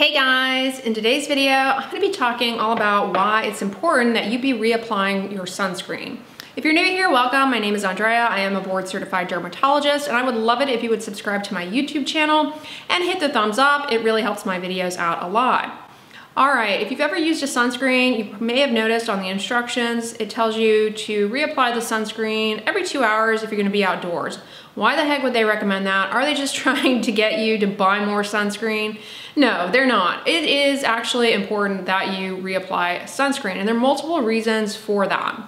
Hey guys, in today's video, I'm gonna be talking all about why it's important that you be reapplying your sunscreen. If you're new here, welcome. My name is Andrea. I am a board certified dermatologist, and I would love it if you would subscribe to my YouTube channel and hit the thumbs up. It really helps my videos out a lot. All right, if you've ever used a sunscreen, you may have noticed on the instructions, it tells you to reapply the sunscreen every 2 hours if you're gonna be outdoors. Why the heck would they recommend that? Are they just trying to get you to buy more sunscreen? No, they're not. It is actually important that you reapply sunscreen, and there are multiple reasons for that.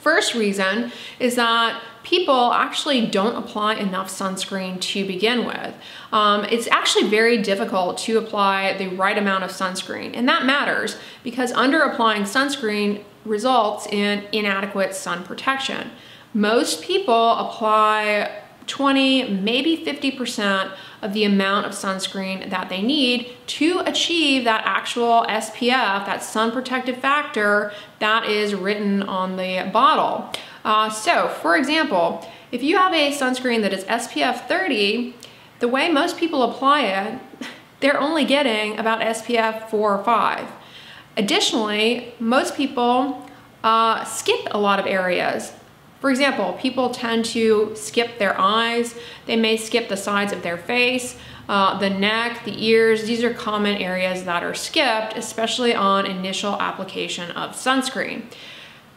First reason is that people actually don't apply enough sunscreen to begin with. It's actually very difficult to apply the right amount of sunscreen, and that matters because under applying sunscreen results in inadequate sun protection. Most people apply 20, maybe 50% of the amount of sunscreen that they need to achieve that actual SPF, that sun protective factor that is written on the bottle. So for example, if you have a sunscreen that is SPF 30, the way most people apply it, they're only getting about SPF 4 or 5. Additionally, most people skip a lot of areas. For example, people tend to skip their eyes, they may skip the sides of their face, the neck, the ears. These are common areas that are skipped, especially on initial application of sunscreen.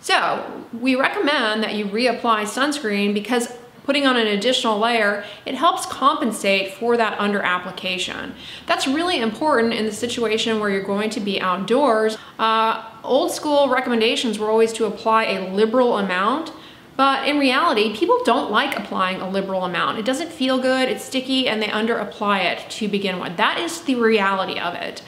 So we recommend that you reapply sunscreen because putting on an additional layer, it helps compensate for that under application. That's really important in the situation where you're going to be outdoors. Old school recommendations were always to apply a liberal amount. But in reality, people don't like applying a liberal amount. It doesn't feel good, it's sticky, and they under-apply it to begin with. That is the reality of it.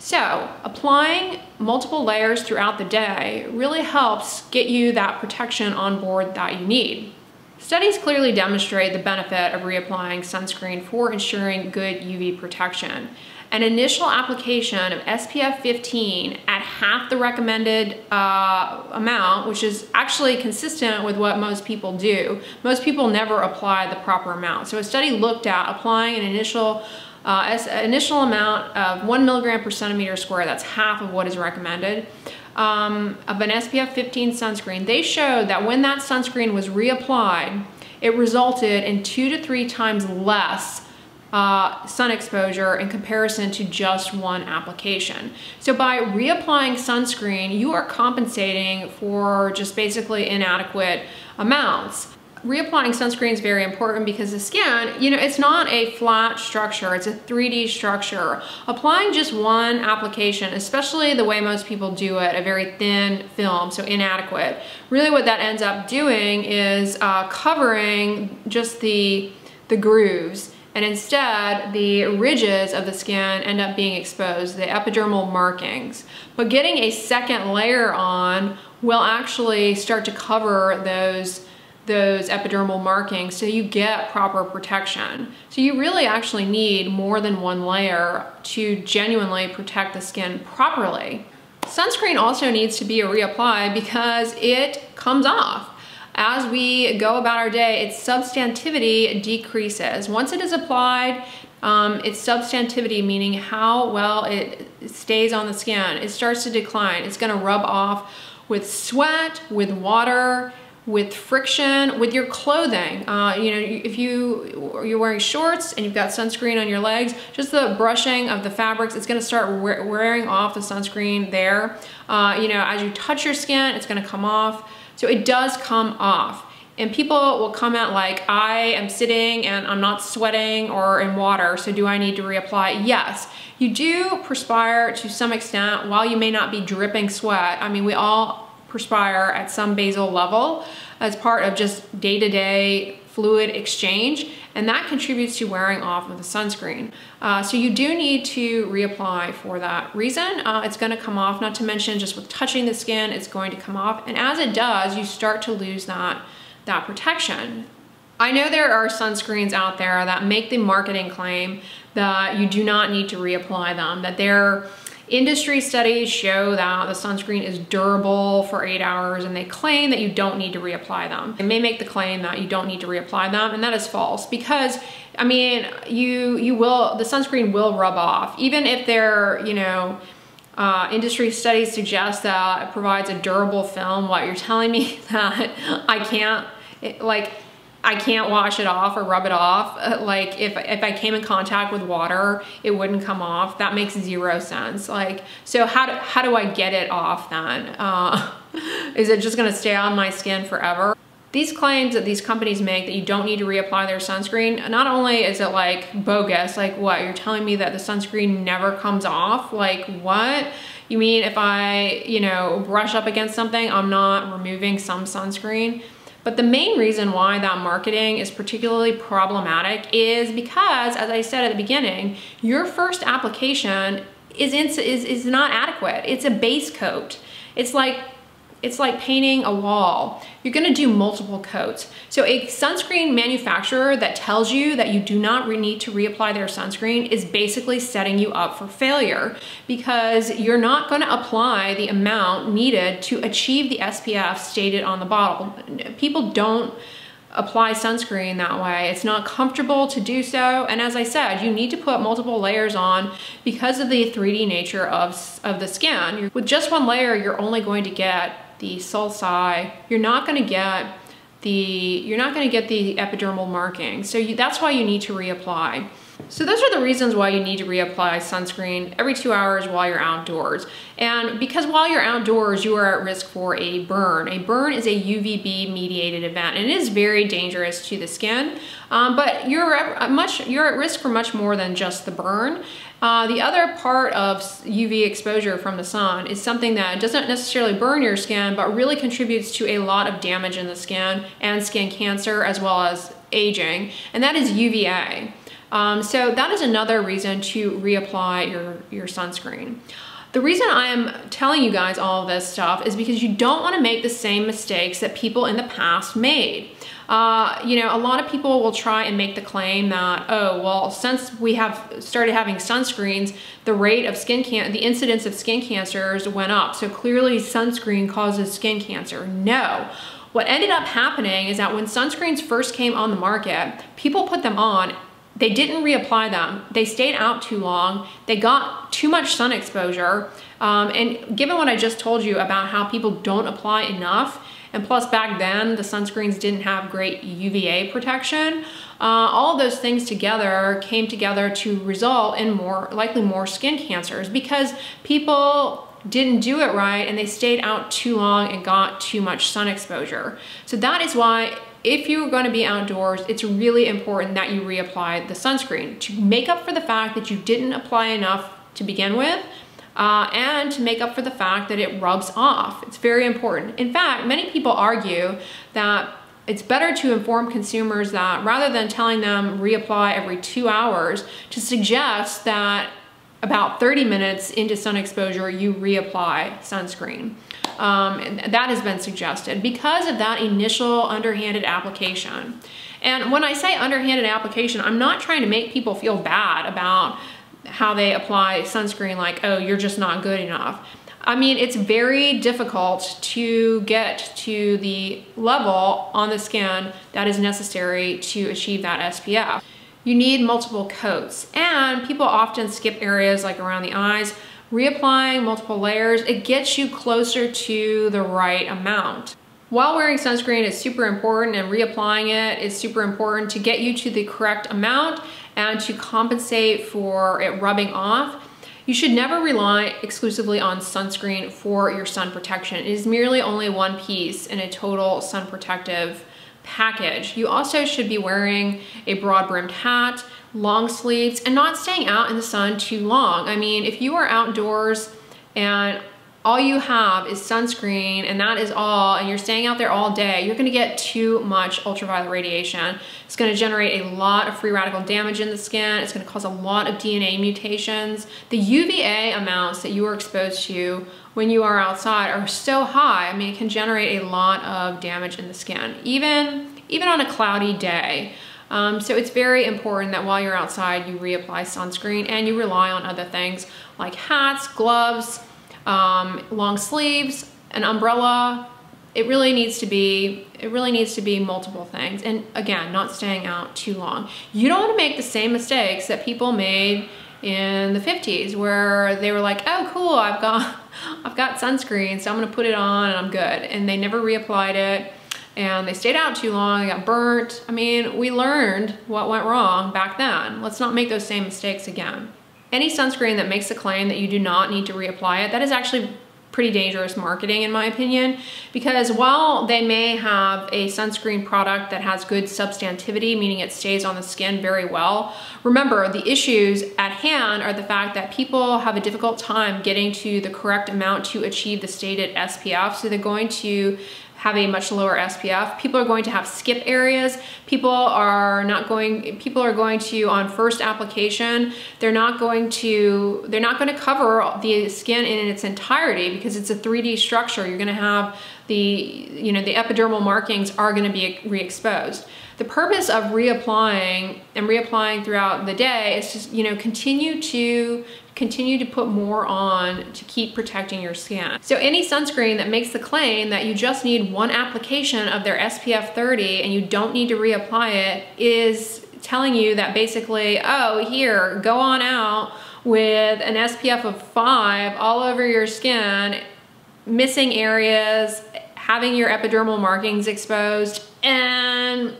So applying multiple layers throughout the day really helps get you that protection on board that you need. Studies clearly demonstrate the benefit of reapplying sunscreen for ensuring good UV protection. An initial application of SPF 15 at half the recommended amount, which is actually consistent with what most people do. Most people never apply the proper amount. So a study looked at applying an initial amount of 1 mg/cm², that's half of what is recommended, of an SPF 15 sunscreen. They showed that when that sunscreen was reapplied, it resulted in 2 to 3 times less sun exposure in comparison to just one application. So by reapplying sunscreen, you are compensating for just basically inadequate amounts. Reapplying sunscreen is very important because the skin, you know, it's not a flat structure, it's a 3D structure. Applying just one application, especially the way most people do it, a very thin film, so inadequate, really what that ends up doing is covering just the grooves. And instead, the ridges of the skin end up being exposed, the epidermal markings. But getting a second layer on will actually start to cover those epidermal markings so you get proper protection. So you really actually need more than one layer to genuinely protect the skin properly. Sunscreen also needs to be reapplied because it comes off. As we go about our day, its substantivity decreases. Once it is applied, its substantivity, meaning how well it stays on the skin, it starts to decline. It's gonna rub off with sweat, with water, with friction, with your clothing. You know, if you're wearing shorts and you've got sunscreen on your legs, just the brushing of the fabrics, it's gonna start wearing off the sunscreen there. You know, as you touch your skin, it's gonna come off. So it does come off, and people will comment like, I am sitting and I'm not sweating or in water, so do I need to reapply? Yes, you do perspire to some extent. While you may not be dripping sweat, I mean, we all perspire at some basal level as part of just day-to-day fluid exchange, and that contributes to wearing off of the sunscreen. So you do need to reapply for that reason. It's gonna come off, not to mention just with touching the skin, it's going to come off. And as it does, you start to lose that protection. I know there are sunscreens out there that make the marketing claim that you do not need to reapply them, that they're Industry studies show that the sunscreen is durable for 8 hours, and they claim that you don't need to reapply them. They may make the claim that you don't need to reapply them, and that is false, because I mean, the sunscreen will rub off. Even if they're, you know, industry studies suggest that it provides a durable film, what, you're telling me that I can't wash it off or rub it off? Like, if I came in contact with water, it wouldn't come off? That makes zero sense. Like, so how do I get it off then? Is it just gonna stay on my skin forever? These claims that these companies make that you don't need to reapply their sunscreen, not only is it like bogus, like what, you're telling me that the sunscreen never comes off? Like what? You mean if I, you know, brush up against something, I'm not removing some sunscreen? But the main reason why that marketing is particularly problematic is because, as I said at the beginning, your first application is not adequate. It's a base coat. It's like painting a wall. You're gonna do multiple coats. So a sunscreen manufacturer that tells you that you do not need to reapply their sunscreen is basically setting you up for failure, because you're not gonna apply the amount needed to achieve the SPF stated on the bottle. People don't apply sunscreen that way. It's not comfortable to do so. And as I said, you need to put multiple layers on because of the 3D nature of the skin. With just one layer, you're only going to get the sulci. You're not going to get the epidermal marking. So that's why you need to reapply. So those are the reasons why you need to reapply sunscreen every 2 hours while you're outdoors. And because while you're outdoors, you are at risk for a burn. A burn is a UVB mediated event, and it is very dangerous to the skin, but you're at risk for much more than just the burn. The other part of UV exposure from the sun is something that doesn't necessarily burn your skin, but really contributes to a lot of damage in the skin and skin cancer, as well as aging, and that is UVA. So that is another reason to reapply your sunscreen. The reason I am telling you guys all this stuff is because you don't want to make the same mistakes that people in the past made. You know, a lot of people will try and make the claim that, oh, well, since we have started having sunscreens, the rate of the incidence of skin cancers went up. So clearly sunscreen causes skin cancer. No. What ended up happening is that when sunscreens first came on the market, people put them on. They didn't reapply them. They stayed out too long. They got too much sun exposure. And given what I just told you about how people don't apply enough, and plus back then the sunscreens didn't have great UVA protection, all of those things together came together to result in likely more skin cancers, because people didn't do it right and they stayed out too long and got too much sun exposure. So that is why, if you're going to be outdoors, it's really important that you reapply the sunscreen to make up for the fact that you didn't apply enough to begin with, and to make up for the fact that it rubs off. It's very important. In fact, many people argue that it's better to inform consumers that, rather than telling them reapply every 2 hours, to suggest that about 30 minutes into sun exposure, you reapply sunscreen. And that has been suggested because of that initial underhanded application. And when I say underhanded application, I'm not trying to make people feel bad about how they apply sunscreen, like, oh, you're just not good enough. I mean, it's very difficult to get to the level on the skin that is necessary to achieve that SPF. You need multiple coats, and people often skip areas like around the eyes. Reapplying multiple layers, it gets you closer to the right amount. While wearing sunscreen is super important, and reapplying it is super important to get you to the correct amount and to compensate for it rubbing off, you should never rely exclusively on sunscreen for your sun protection. It is merely only one piece in a total sun protective package. You also should be wearing a broad-brimmed hat, long sleeves, and not staying out in the sun too long. I mean, if you are outdoors and all you have is sunscreen and that is all, and you're staying out there all day, you're gonna get too much ultraviolet radiation. It's gonna generate a lot of free radical damage in the skin. It's gonna cause a lot of DNA mutations. The UVA amounts that you are exposed to when you are outside are so high, I mean, it can generate a lot of damage in the skin, even on a cloudy day. So it's very important that while you're outside, you reapply sunscreen, and you rely on other things like hats, gloves, long sleeves, an umbrella. It really needs to be multiple things. And again, not staying out too long. You don't want to make the same mistakes that people made in the 50s, where they were like, oh cool, I've got sunscreen, so I'm gonna put it on and I'm good. And they never reapplied it, and they stayed out too long, they got burnt. I mean, we learned what went wrong back then. Let's not make those same mistakes again. Any sunscreen that makes a claim that you do not need to reapply it, that is actually pretty dangerous marketing, in my opinion, because while they may have a sunscreen product that has good substantivity, meaning it stays on the skin very well, remember the issues at hand are the fact that people have a difficult time getting to the correct amount to achieve the stated SPF, so they're going to have a much lower SPF. People are going to have skip areas. People are going to, on first application, they're not going to cover the skin in its entirety, because it's a 3D structure. You're going to have the epidermal markings are going to be re-exposed. The purpose of reapplying and reapplying throughout the day is just, continue to put more on to keep protecting your skin. So any sunscreen that makes the claim that you just need one application of their SPF 30 and you don't need to reapply it is telling you that basically, oh, here, go on out with an SPF of 5 all over your skin, missing areas, having your epidermal markings exposed, and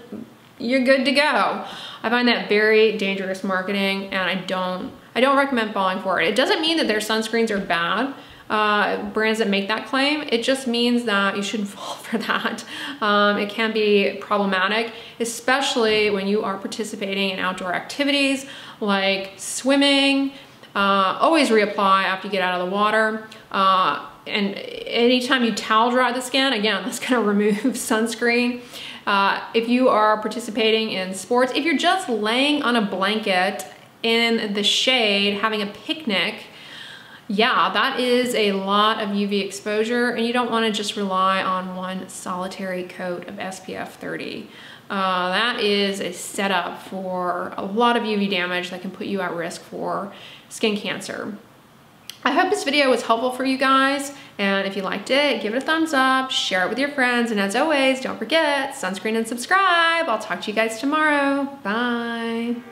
you're good to go. I find that very dangerous marketing, and I don't recommend falling for it. It doesn't mean that their sunscreens are bad, brands that make that claim. It just means that you shouldn't fall for that. It can be problematic, especially when you are participating in outdoor activities like swimming. Always reapply after you get out of the water. And anytime you towel dry the skin, again, that's gonna remove sunscreen. If you are participating in sports, if you're just laying on a blanket in the shade having a picnic, yeah, that is a lot of UV exposure, and you don't want to just rely on one solitary coat of SPF 30. That is a setup for a lot of UV damage that can put you at risk for skin cancer. I hope this video was helpful for you guys, and if you liked it, give it a thumbs up, share it with your friends, and as always, don't forget, sunscreen and subscribe. I'll talk to you guys tomorrow. Bye.